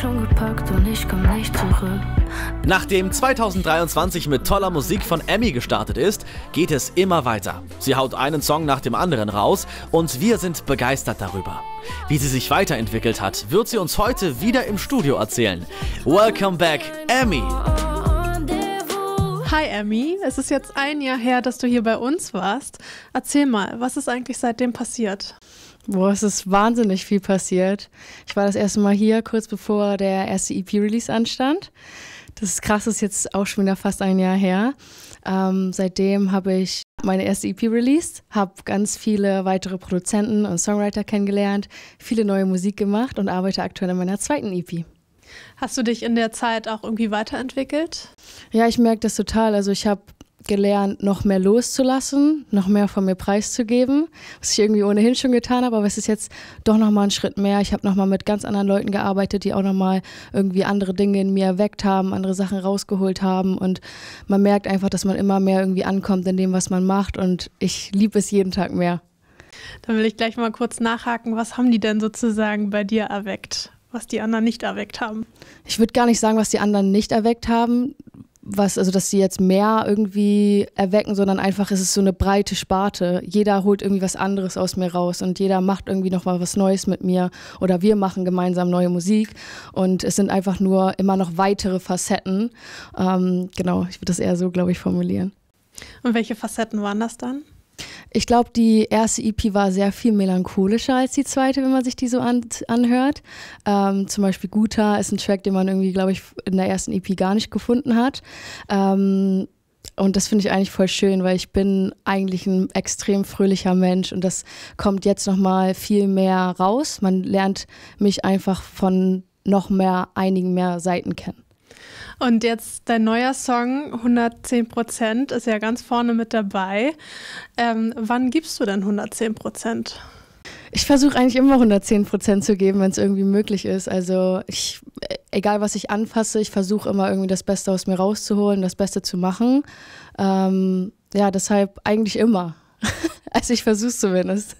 schon gepackt und ich komm nicht zurück. Nachdem 2023 mit toller Musik von Emmy gestartet ist, geht es immer weiter. Sie haut einen Song nach dem anderen raus und wir sind begeistert darüber. Wie sie sich weiterentwickelt hat, wird sie uns heute wieder im Studio erzählen. Welcome back, Emmy! Hi Emmy, es ist jetzt ein Jahr her, dass du hier bei uns warst. Erzähl mal, was ist eigentlich seitdem passiert? Boah, es ist wahnsinnig viel passiert. Ich war das erste Mal hier, kurz bevor der erste EP-Release anstand. Das ist krass, ist jetzt auch schon wieder fast ein Jahr her. Seitdem habe ich meine erste EP released, habe ganz viele weitere Produzenten und Songwriter kennengelernt, viele neue Musik gemacht und arbeite aktuell an meiner zweiten EP. Hast du dich in der Zeit auch irgendwie weiterentwickelt? Ja, ich merke das total. Also ich habe gelernt, noch mehr loszulassen, noch mehr von mir preiszugeben, was ich irgendwie ohnehin schon getan habe, aber es ist jetzt doch nochmal ein Schritt mehr. Ich habe nochmal mit ganz anderen Leuten gearbeitet, die auch nochmal irgendwie andere Dinge in mir erweckt haben, andere Sachen rausgeholt haben und man merkt einfach, dass man immer mehr irgendwie ankommt in dem, was man macht und ich liebe es jeden Tag mehr. Dann will ich gleich mal kurz nachhaken, was haben die denn sozusagen bei dir erweckt, was die anderen nicht erweckt haben? Ich würde gar nicht sagen, was die anderen nicht erweckt haben, also dass sie jetzt mehr irgendwie erwecken, sondern einfach ist es so eine breite Sparte. Jeder holt irgendwie was anderes aus mir raus und jeder macht irgendwie nochmal was Neues mit mir oder wir machen gemeinsam neue Musik und es sind einfach nur immer noch weitere Facetten. Genau, ich würde das eher so, glaube ich, formulieren. Und welche Facetten waren das dann? Ich glaube, die erste EP war sehr viel melancholischer als die zweite, wenn man sich die so anhört. Zum Beispiel Guta ist ein Track, den man irgendwie, glaube ich, in der ersten EP gar nicht gefunden hat. Und das finde ich eigentlich voll schön, weil ich bin eigentlich ein extrem fröhlicher Mensch und das kommt jetzt nochmal viel mehr raus. Man lernt mich einfach von noch mehr, einigen mehr Seiten kennen. Und jetzt dein neuer Song, 110 Prozent, ist ja ganz vorne mit dabei. Wann gibst du denn 110 Prozent? Ich versuche eigentlich immer 110 Prozent zu geben, wenn es irgendwie möglich ist. Also egal was ich anfasse, ich versuche immer irgendwie das Beste aus mir rauszuholen, das Beste zu machen. Ja, deshalb eigentlich immer. Also ich versuche es zumindest.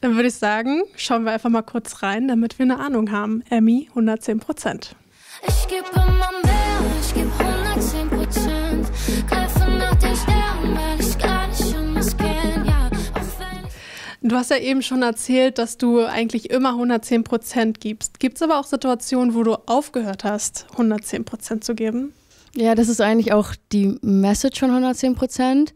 Dann würde ich sagen, schauen wir einfach mal kurz rein, damit wir eine Ahnung haben. Emmy, 110 Prozent. Ich geb immer mehr, ich geb 110 Prozent. Greife nach den Sternen, weil ich gar nicht anders kenn, ja. Du hast ja eben schon erzählt, dass du eigentlich immer 110 Prozent gibst. Gibt es aber auch Situationen, wo du aufgehört hast, 110 Prozent zu geben? Ja, das ist eigentlich auch die Message von 110 Prozent.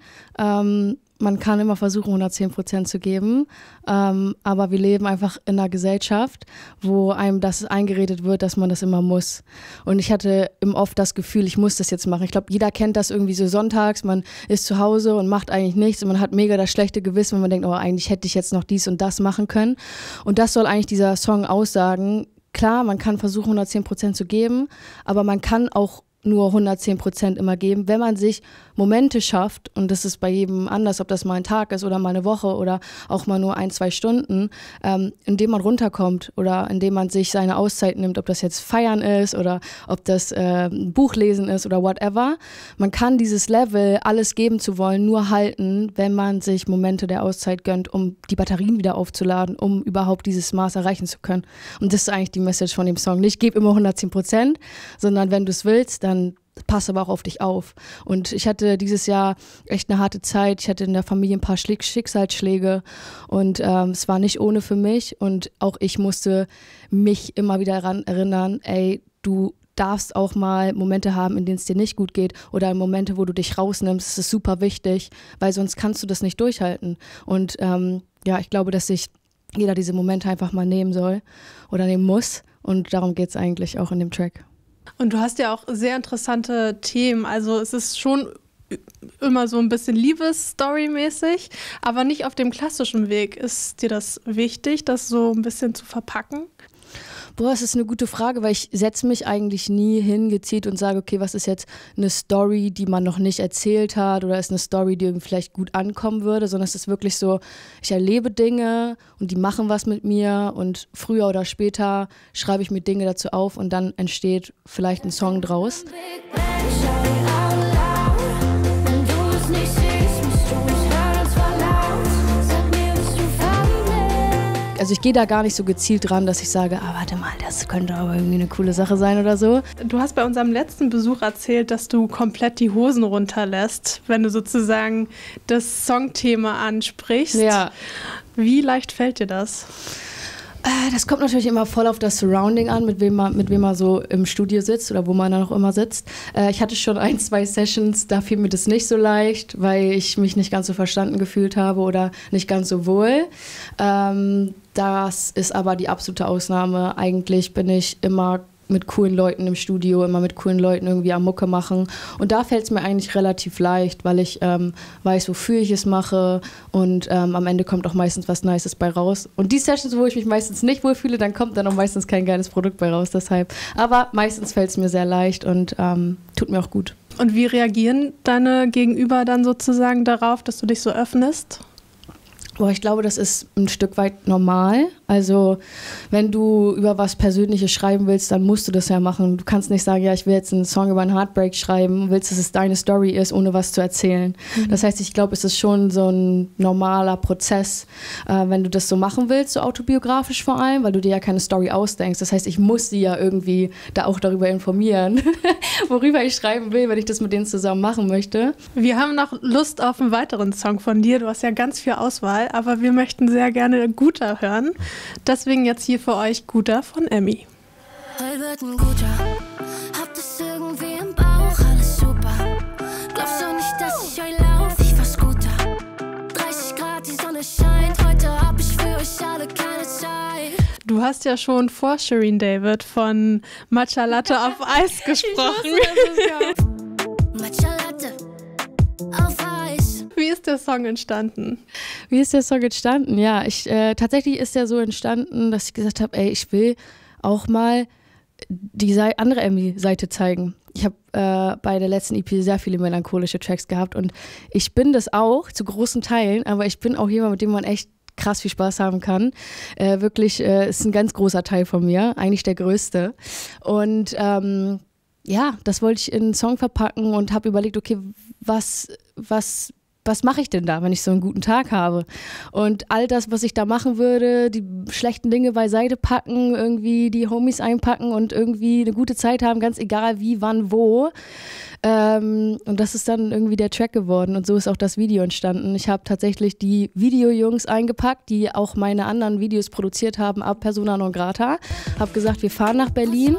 Man kann immer versuchen, 110 Prozent zu geben, aber wir leben einfach in einer Gesellschaft, wo einem das eingeredet wird, dass man das immer muss. Und ich hatte oft das Gefühl, ich muss das jetzt machen. Ich glaube, jeder kennt das irgendwie so sonntags, man ist zu Hause und macht eigentlich nichts und man hat mega das schlechte Gewissen, wenn man denkt, oh, eigentlich hätte ich jetzt noch dies und das machen können. Und das soll eigentlich dieser Song aussagen. Klar, man kann versuchen, 110 Prozent zu geben, aber man kann auch nur 110 Prozent immer geben, wenn man sich Momente schafft, und das ist bei jedem anders, ob das mal ein Tag ist oder mal eine Woche oder auch mal nur 1, 2 Stunden, indem man runterkommt oder indem man sich seine Auszeit nimmt, ob das jetzt Feiern ist oder ob das ein Buch lesen ist oder whatever. Man kann dieses Level, alles geben zu wollen, nur halten, wenn man sich Momente der Auszeit gönnt, um die Batterien wieder aufzuladen, um überhaupt dieses Maß erreichen zu können. Und das ist eigentlich die Message von dem Song. Nicht, gib immer 110 Prozent, sondern wenn du es willst, dann pass aber auch auf dich auf. Und ich hatte dieses Jahr echt eine harte Zeit. Ich hatte in der Familie ein paar Schicksalsschläge und es war nicht ohne für mich. Und auch ich musste mich immer wieder daran erinnern, ey, du darfst auch mal Momente haben, in denen es dir nicht gut geht oder Momente, wo du dich rausnimmst. Das ist super wichtig, weil sonst kannst du das nicht durchhalten. Und ja, ich glaube, dass sich jeder diese Momente einfach mal nehmen soll oder nehmen muss. Und darum geht es eigentlich auch in dem Track. Und du hast ja auch sehr interessante Themen, also es ist schon immer so ein bisschen Liebesstory-mäßig, aber nicht auf dem klassischen Weg. Ist dir das wichtig, das so ein bisschen zu verpacken? Boah, das ist eine gute Frage, weil ich setze mich eigentlich nie hin gezielt und sage, okay, was ist jetzt eine Story, die man noch nicht erzählt hat oder ist eine Story, die irgendwie vielleicht gut ankommen würde, sondern es ist wirklich so, ich erlebe Dinge und die machen was mit mir und früher oder später schreibe ich mir Dinge dazu auf und dann entsteht vielleicht ein Song draus. Also ich gehe da gar nicht so gezielt dran, dass ich sage, ah, warte mal, das könnte aber irgendwie eine coole Sache sein oder so. Du hast bei unserem letzten Besuch erzählt, dass du komplett die Hosen runterlässt, wenn du sozusagen das Songthema ansprichst. Ja. Wie leicht fällt dir das? Das kommt natürlich immer voll auf das Surrounding an, mit wem man so im Studio sitzt oder wo man dann auch immer sitzt. Ich hatte schon 1, 2 Sessions, da fiel mir das nicht so leicht, weil ich mich nicht ganz so verstanden gefühlt habe oder nicht ganz so wohl. Das ist aber die absolute Ausnahme. Eigentlich bin ich immer mit coolen Leuten im Studio, immer mit coolen Leuten irgendwie am Mucke machen. Und da fällt es mir eigentlich relativ leicht, weil ich weiß, wofür ich es mache und am Ende kommt auch meistens was Nices bei raus. Und die Sessions, wo ich mich meistens nicht wohlfühle, dann kommt dann auch meistens kein geiles Produkt bei raus, deshalb. Aber meistens fällt es mir sehr leicht und tut mir auch gut. Und wie reagieren deine Gegenüber dann sozusagen darauf, dass du dich so öffnest? Boah, ich glaube, das ist ein Stück weit normal. Also wenn du über was Persönliches schreiben willst, dann musst du das ja machen. Du kannst nicht sagen, ja, ich will jetzt einen Song über einen Heartbreak schreiben und willst, dass es deine Story ist, ohne was zu erzählen. Mhm. Das heißt, ich glaube, es ist schon so ein normaler Prozess, wenn du das so machen willst, so autobiografisch vor allem, weil du dir ja keine Story ausdenkst. Das heißt, ich muss sie ja irgendwie da auch darüber informieren, worüber ich schreiben will, wenn ich das mit denen zusammen machen möchte. Wir haben noch Lust auf einen weiteren Song von dir. Du hast ja ganz viel Auswahl. Aber wir möchten sehr gerne Guta hören. Deswegen jetzt hier für euch Guta von Emmy. Heute wird ein Guta. Habt es irgendwie im Bauch, alles super. Glaubst du nicht, dass ich euch lauf? Ich war Scooter. 30 Grad, die Sonne scheint. Heute hab ich für euch alle keine Zeit. Du hast ja schon vor Shirin David von Matcha Latte auf Eis gesprochen. Ich wusste, Matcha Latte auf Eis. Wie ist der Song entstanden? Wie ist der Song entstanden? Ja, tatsächlich ist der so entstanden, dass ich gesagt habe, ey, ich will auch mal die andere Emmy-Seite zeigen. Ich habe bei der letzten EP sehr viele melancholische Tracks gehabt und ich bin das auch, zu großen Teilen, aber ich bin auch jemand, mit dem man echt krass viel Spaß haben kann. Wirklich, ist ein ganz großer Teil von mir, eigentlich der größte. Und ja, das wollte ich in einen Song verpacken und habe überlegt, okay, was mache ich denn da, wenn ich so einen guten Tag habe? Und all das, was ich da machen würde, die schlechten Dinge beiseite packen, irgendwie die Homies einpacken und irgendwie eine gute Zeit haben, ganz egal wie, wann, wo. Und das ist dann irgendwie der Track geworden und so ist auch das Video entstanden. Ich habe tatsächlich die Videojungs eingepackt, die auch meine anderen Videos produziert haben ab Persona non grata. Habe gesagt, wir fahren nach Berlin,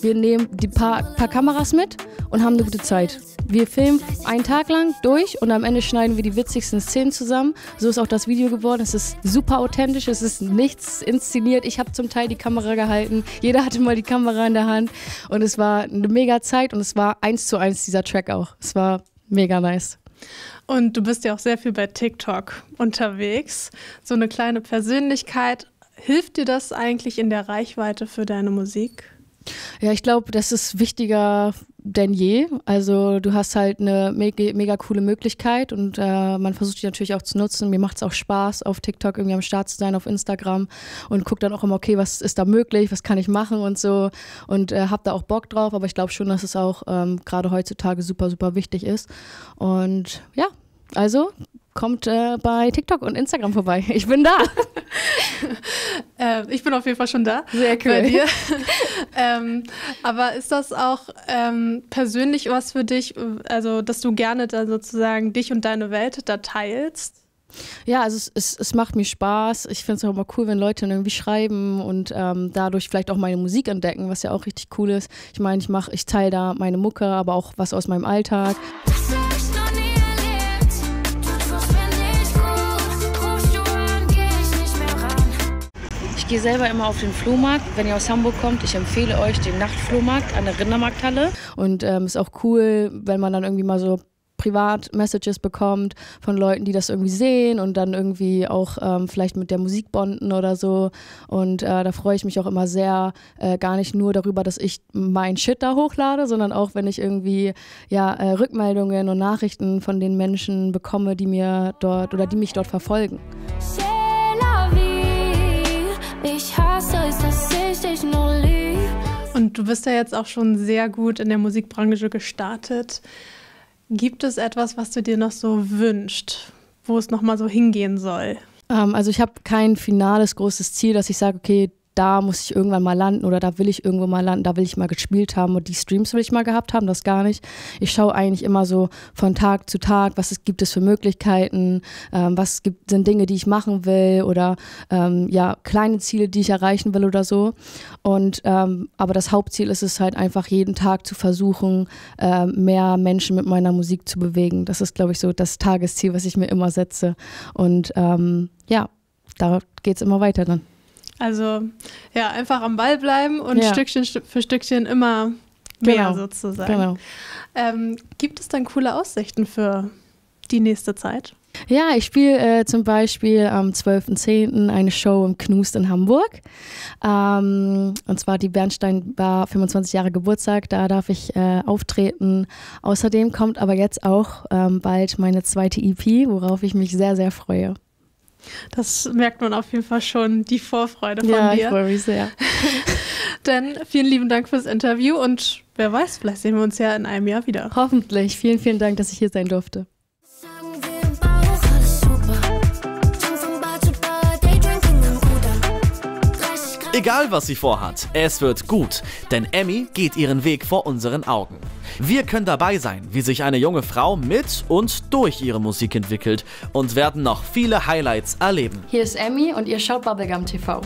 wir nehmen die paar Kameras mit und haben eine gute Zeit. Wir filmen einen Tag lang durch und am Ende schneiden wir die witzigsten Szenen zusammen. So ist auch das Video geworden. Es ist super authentisch, es ist nichts inszeniert. Ich habe zum Teil die Kamera gehalten, jeder hatte mal die Kamera in der Hand und es war eine mega Zeit und es war 1:1 dieser Track auch. Es war mega nice. Und du bist ja auch sehr viel bei TikTok unterwegs. So eine kleine Persönlichkeit. Hilft dir das eigentlich in der Reichweite für deine Musik? Ja, ich glaube, das ist wichtiger denn je. Also du hast halt eine mega coole Möglichkeit und man versucht die natürlich auch zu nutzen. Mir macht es auch Spaß, auf TikTok irgendwie am Start zu sein, auf Instagram und gucke dann auch immer, okay, was ist da möglich, was kann ich machen und so und habe da auch Bock drauf, aber ich glaube schon, dass es auch gerade heutzutage super wichtig ist und ja, also kommt bei TikTok und Instagram vorbei. Ich bin da. Ich bin auf jeden Fall schon da. Sehr cool. Bei dir. Aber ist das auch persönlich was für dich, also dass du gerne da sozusagen dich und deine Welt da teilst? Ja, also es macht mir Spaß. Ich finde es auch immer cool, wenn Leute irgendwie schreiben und dadurch vielleicht auch meine Musik entdecken, was ja auch richtig cool ist. Ich meine, ich teile da meine Mucke, aber auch was aus meinem Alltag. Ich gehe selber immer auf den Flohmarkt. Wenn ihr aus Hamburg kommt, ich empfehle euch den Nachtflohmarkt an der Rindermarkthalle. Und ist auch cool, wenn man dann irgendwie mal so Privat-Messages bekommt von Leuten, die das irgendwie sehen und dann irgendwie auch vielleicht mit der Musik bonden oder so. Und da freue ich mich auch immer sehr, gar nicht nur darüber, dass ich mein Shit da hochlade, sondern auch, wenn ich irgendwie ja, Rückmeldungen und Nachrichten von den Menschen bekomme, die mir dort oder die mich dort verfolgen. Ich hasse es, dass ich dich nur lieb. Und du bist ja jetzt auch schon sehr gut in der Musikbranche gestartet. Gibt es etwas, was du dir noch so wünschst, wo es nochmal so hingehen soll? Also ich habe kein finales großes Ziel, dass ich sage, okay, da muss ich irgendwann mal landen oder da will ich irgendwo mal landen, da will ich mal gespielt haben und die Streams will ich mal gehabt haben, das gar nicht. Ich schaue eigentlich immer so von Tag zu Tag, gibt es für Möglichkeiten, was sind Dinge, die ich machen will oder ja, kleine Ziele, die ich erreichen will oder so. Und aber das Hauptziel ist es halt einfach jeden Tag zu versuchen, mehr Menschen mit meiner Musik zu bewegen. Das ist, glaube ich, so das Tagesziel, was ich mir immer setze. Und ja, da geht es immer weiter dann. Also ja, einfach am Ball bleiben und ja, Stückchen für Stückchen immer mehr, genau, sozusagen. Genau. Gibt es dann coole Aussichten für die nächste Zeit? Ja, ich spiele zum Beispiel am 12.10. eine Show im Knust in Hamburg. Und zwar die Bernsteinbar 25 Jahre Geburtstag, da darf ich auftreten. Außerdem kommt aber jetzt auch bald meine zweite EP, worauf ich mich sehr, sehr freue. Das merkt man auf jeden Fall schon, die Vorfreude von dir. Ja, ich freue mich sehr. Dann vielen lieben Dank fürs Interview und wer weiß, vielleicht sehen wir uns ja in einem Jahr wieder. Hoffentlich. Vielen, vielen Dank, dass ich hier sein durfte. Egal, was sie vorhat, es wird gut, denn Emmy geht ihren Weg vor unseren Augen. Wir können dabei sein, wie sich eine junge Frau mit und durch ihre Musik entwickelt und werden noch viele Highlights erleben. Hier ist Emmy und ihr schaut Bubblegum TV.